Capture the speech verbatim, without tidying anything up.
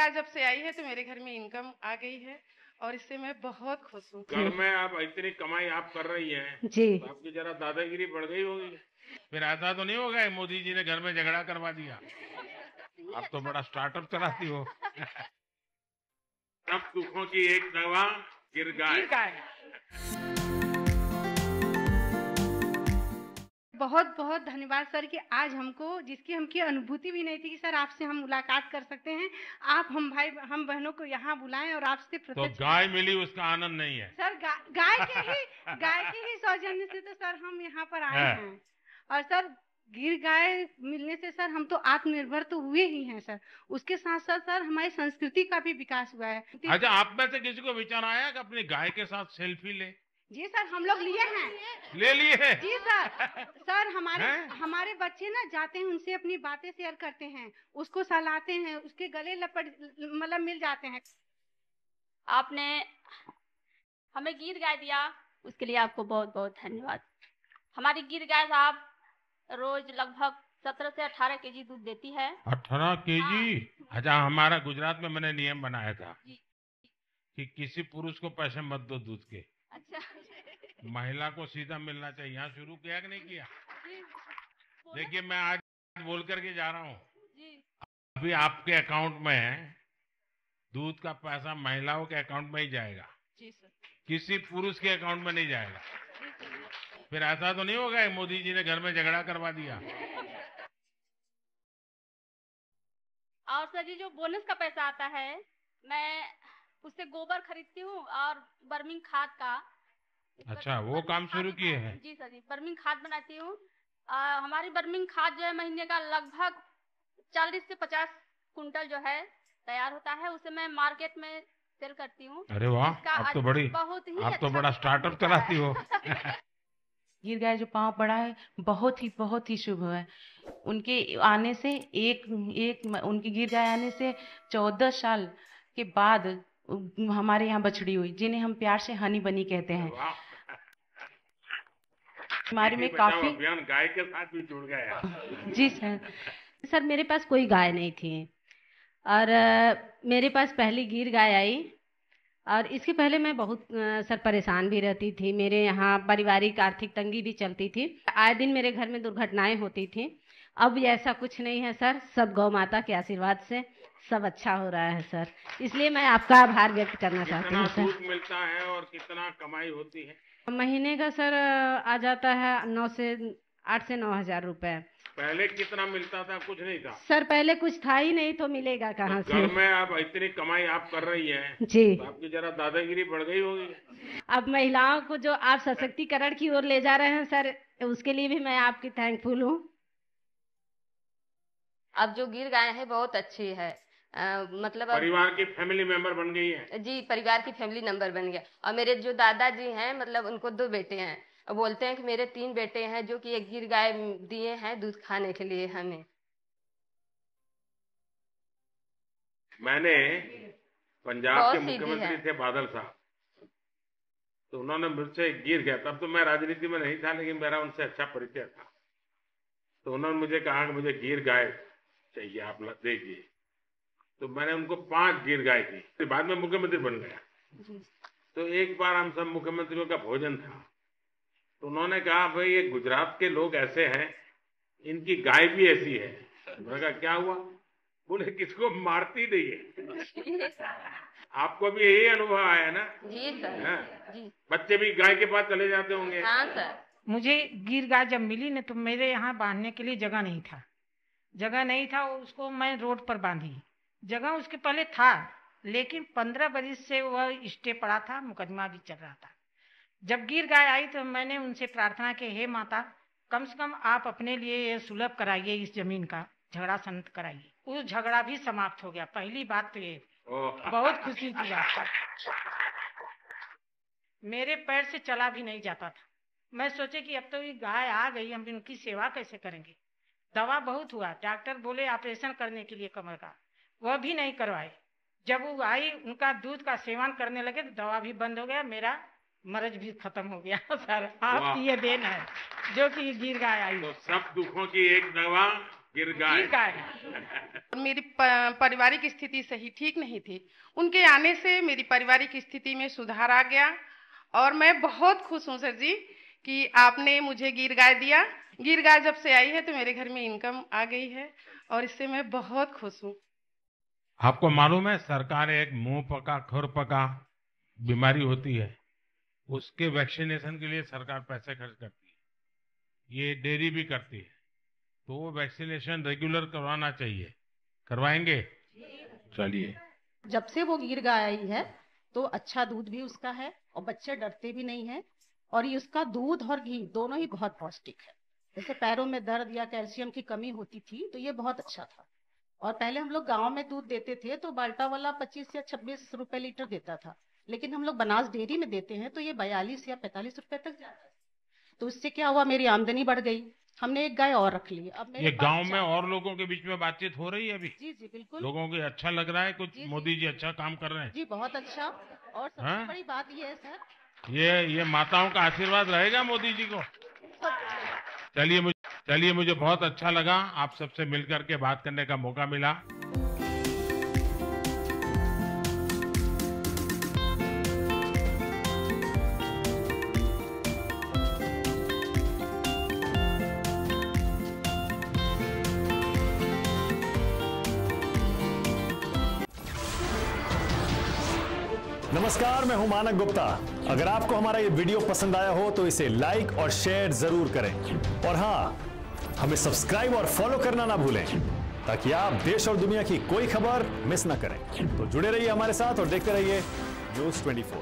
सरकार जब से आई है तो मेरे घर में इनकम आ गई है और इससे मैं बहुत खुश हूँ। घर में आप इतनी कमाई आप कर रही है जी, तो आपकी जरा दादागिरी बढ़ गई होगी, फिर ऐसा तो नहीं होगा मोदी जी ने घर में झगड़ा करवा दिया? आप तो बड़ा स्टार्टअप चलाती हो। सब दुखों की एक दवा गिर गाय। बहुत बहुत धन्यवाद सर कि आज हमको, जिसकी हमकी अनुभूति भी नहीं थी कि सर आपसे हम मुलाकात कर सकते हैं, आप हम भाई हम बहनों को यहाँ बुलाएं और आपसे प्रत्यक्ष। तो गाय मिली उसका आनंद नहीं है सर, गा, गाय के ही गाय के ही सौजन्य से तो सर हम यहाँ पर आए है। हैं और सर गिर गाय मिलने से सर हम तो आत्मनिर्भर तो हुए ही हैं सर, उसके साथ साथ सर हमारी संस्कृति का भी विकास हुआ है। अच्छा, आप में से किसी को विचार आया कि अपनी गाय के साथ सेल्फी ले? जी सर, हम लोग लिए हैं, ले लिए हैं जी सर। सर हमारे है? हमारे बच्चे ना जाते हैं उनसे अपनी बातें शेयर करते हैं, उसको सहलाते हैं, उसके गले लपट मतलब मिल जाते हैं। आपने हमें गिर गाय दिया उसके लिए आपको बहुत बहुत धन्यवाद। हमारी गिर गाय साहब रोज लगभग सत्रह से अठारह केजी दूध देती है। अठारह केजी? अच्छा, हमारा गुजरात में मैंने नियम बनाया था कि किसी पुरुष को पैसे मत दो दूध के। अच्छा, महिला को सीधा मिलना चाहिए। यहाँ शुरू किया कि नहीं किया? देखिए मैं आज बोल करके जा रहा हूँ, अभी आपके अकाउंट में दूध का पैसा महिलाओं के अकाउंट में ही जाएगा जी सर, किसी पुरुष के अकाउंट में नहीं जाएगा। फिर ऐसा तो नहीं होगा मोदी जी ने घर में झगड़ा करवा दिया? और सर जी जो बोनस का पैसा आता है मैं उससे गोबर खरीदती हूँ और बर्मिंग खाद का। अच्छा, वो काम शुरू किए हैं जी सर जी, बर्मिंग खाद बनाती हूँ। हमारी बर्मिंग खाद जो है महीने का लगभग चालीस से पचास कुंटल जो है तैयार होता है, उसे मैं मार्केट में सेल करती हूँ। अरे वाह, आप तो बड़ी बहुत ही आप तो बड़ा स्टार्टअप चलाती हो। गिर गाय जो पाँव पड़ा है बहुत ही बहुत ही शुभ है। उनके आने से एक एक उनकी गिर गाय आने से चौदह साल के बाद हमारे यहाँ बछड़ी हुई, जिन्हें हम प्यार से हनी बनी कहते हैं। हमारे में काफी गाय के साथ भी जुड़ गया जी सर। सर मेरे पास कोई गाय नहीं थी और मेरे पास पहली गिर गाय आई, और इसके पहले मैं बहुत सर परेशान भी रहती थी। मेरे यहाँ पारिवारिक आर्थिक तंगी भी चलती थी, आए दिन मेरे घर में दुर्घटनाएं होती थी। अब ऐसा कुछ नहीं है सर, सब गौ माता के आशीर्वाद से सब अच्छा हो रहा है सर, इसलिए मैं आपका आभार व्यक्त करना चाहती हूँ। कितना दूध मिलता है और कितना कमाई होती है महीने का? सर आ जाता है नौ से आठ से नौ हजार रूपए। पहले कितना मिलता था? कुछ नहीं था सर, पहले कुछ था ही नहीं तो मिलेगा कहाँ से? घर में आप इतनी कमाई आप कर रही है जी, तो आपकी जरा दादागिरी बढ़ गई होगी। अब महिलाओं को जो आप सशक्तिकरण की ओर ले जा रहे हैं सर, उसके लिए भी मैं आपकी थैंकफुल हूँ। अब जो गिर गाय है बहुत अच्छी है, आ, मतलब परिवार की फैमिली मेंबर बन गई है जी, परिवार की फैमिली मेंबर बन गया। और मेरे जो दादाजी हैं मतलब उनको दो बेटे हैं, बोलते हैं कि मेरे तीन बेटे हैं जो कि एक गिर गाय दिए हैं दूध खाने के लिए हमें। मैंने पंजाब के मुख्यमंत्री थे बादल साहब, तो उन्होंने मुझसे गिर गाय, तब तो मैं राजनीति में नहीं था लेकिन मेरा उनसे अच्छा परिचय था, तो उन्होंने मुझे कहा कि मुझे गिर गाय चाहिए आप देखिए, तो मैंने उनको पांच गिर गाय दी, तो बाद में मुख्यमंत्री बन गया। तो एक बार हम सब मुख्यमंत्रियों का भोजन था, तो उन्होंने कहा भाई ये गुजरात के लोग ऐसे हैं, इनकी गाय भी ऐसी है। मैंने कहा क्या हुआ? बोले किसको मारती नहीं है। आपको भी यही अनुभव आया ना? जी सर जी। बच्चे भी गाय के पास चले जाते होंगे? हाँ सर। मुझे गिर गाय जब मिली ना तो मेरे यहाँ बांधने के लिए जगह नहीं था, जगह नहीं था उसको मैं रोड पर बांधी। जगह उसके पहले था लेकिन पंद्रह बरस से वह स्टे पड़ा था, मुकदमा भी चल रहा था। जब गिर गाय आई तो मैंने उनसे प्रार्थना की, हे माता कम से कम आप अपने लिए ये सुलभ कराइए, इस जमीन का झगड़ा संत कराइए। उस झगड़ा भी समाप्त हो गया, पहली बात तो ये बहुत खुशी की बात। मेरे पैर से चला भी नहीं जाता था, मैं सोचे कि अब तो ये गाय आ गई, हम इनकी सेवा कैसे करेंगे। दवा बहुत हुआ, डॉक्टर बोले ऑपरेशन करने के लिए कमर का, वह भी नहीं करवाए। जब वो आई उनका दूध का सेवन करने लगे तो दवा भी बंद हो गया, मेरा मर्ज भी खत्म हो गया सर। आपकी ये देन है जो कि गिर गाय आई। तो सब दुखों की एक दवा गिर गए। मेरी पारिवारिक स्थिति सही ठीक नहीं थी, उनके आने से मेरी पारिवारिक स्थिति में सुधार आ गया और मैं बहुत खुश हूँ सर जी कि आपने मुझे गिर गाय दिया। गिर गाय जब से आई है तो मेरे घर में इनकम आ गई है और इससे मैं बहुत खुश हूँ। आपको मालूम है सरकार एक मुंह पका खुर पका बीमारी होती है, उसके वैक्सीनेशन के लिए सरकार पैसे खर्च करती है, ये डेयरी भी करती है, तो वैक्सीनेशन रेगुलर करवाना चाहिए। करवाएंगे? चलिए। जब से वो गिर गाय आई है तो अच्छा दूध भी उसका है और बच्चे डरते भी नहीं है और ये उसका दूध और घी दोनों ही बहुत पौष्टिक है। जैसे पैरों में दर्द या कैल्शियम की कमी होती थी तो ये बहुत अच्छा था। और पहले हम लोग गांव में दूध देते थे तो बाल्टा वाला पच्चीस या छब्बीस रुपए लीटर देता था, लेकिन हम लोग बनास डेयरी में देते हैं तो ये बयालीस या पैंतालीस रुपए तक जाता है। तो उससे क्या हुआ, मेरी आमदनी बढ़ गई, हमने एक गाय और रख ली। अब ये गांव में और लोगों के बीच में बातचीत हो रही है अभी? जी जी बिल्कुल। लोगों को अच्छा लग रहा है कुछ? मोदी जी अच्छा काम कर रहे हैं जी, बहुत अच्छा। और सबसे बड़ी बात ये है सर, ये ये माताओं का आशीर्वाद रहेगा मोदी जी को। चलिए मुझे चलिए मुझे बहुत अच्छा लगा आप सबसे मिलकर के बात करने का मौका मिला। नमस्कार, मैं हूं मानव गुप्ता। अगर आपको हमारा ये वीडियो पसंद आया हो तो इसे लाइक और शेयर जरूर करें और हाँ, हमें सब्सक्राइब और फॉलो करना ना भूलें ताकि आप देश और दुनिया की कोई खबर मिस ना करें। तो जुड़े रहिए हमारे साथ और देखते रहिए न्यूज ट्वेंटी फोर।